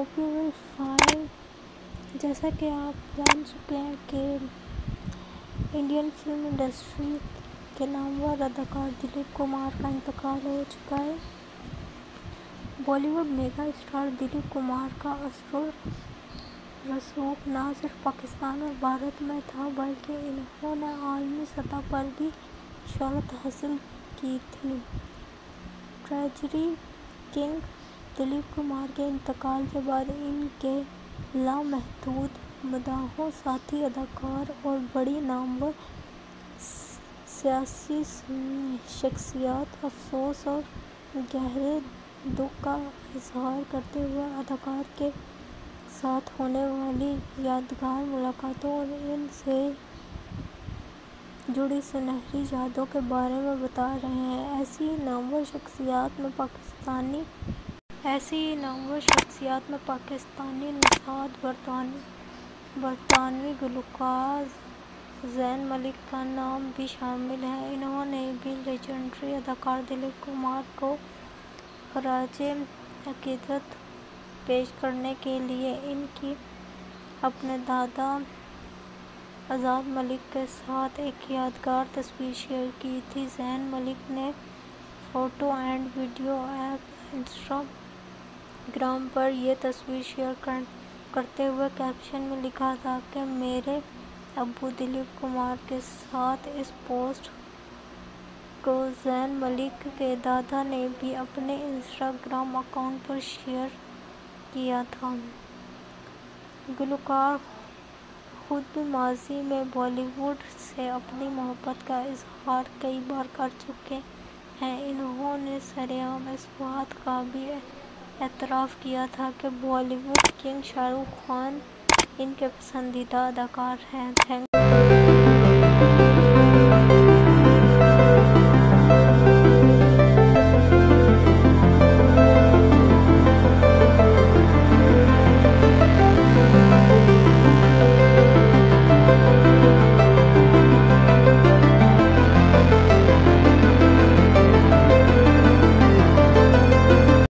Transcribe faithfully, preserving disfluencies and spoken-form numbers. Hope you will find, जैसा कि आप जान चुके हैं कि इंडियन फिल्म इंडस्ट्री के नामवर अदाकार दिलीप कुमार का इंतकाल हो चुका है। बॉलीवुड मेगा स्टार दिलीप कुमार का असर रसूख ना सिर्फ पाकिस्तान और भारत में था, बल्कि इन्होंने आलमी सतह पर भी शोहरत हासिल की थी। ट्रेजरी किंग दिलीप कुमार के इंतकाल के बाद इनके लामहदूद मदाहों, साथी अदाकार और बड़ी नामवर सियासी शख्सियत अफसोस और गहरे दुख का इजहार करते हुए अदाकार के साथ होने वाली यादगार मुलाकातों और इनसे जुड़ी सुनहरी यादों के बारे में बता रहे हैं। ऐसी नामवर शख्सियात में पाकिस्तानी ऐसी नामवर शख्सियात में पाकिस्तानी निषाद बरतानवी बरतानवी गुलकार जैन मलिक का नाम भी शामिल है। इन्होंने भी लेजेंडरी अदाकार दिलीप कुमार को खराजे अकीदत पेश करने के लिए इनकी अपने दादा आजाद मलिक के साथ एक यादगार तस्वीर शेयर की थी। जैन मलिक ने photo and video app Instagram पर यह तस्वीर शेयर कर, करते हुए कैप्शन में लिखा था कि मेरे अब्बू दिलीप कुमार के साथ। इस पोस्ट को जैन मलिक के दादा ने भी अपने इंस्टाग्राम अकाउंट पर शेयर किया था। गुलकार खुद भी माजी में बॉलीवुड से अपनी मोहब्बत का इजहार कई बार कर चुके हैं। इन्होंने सरेआम इस बात का भी एतराफ़ किया था कि बॉलीवुड किंग शाहरुख़ खान इनके पसंदीदा अदाकार हैं। थैंक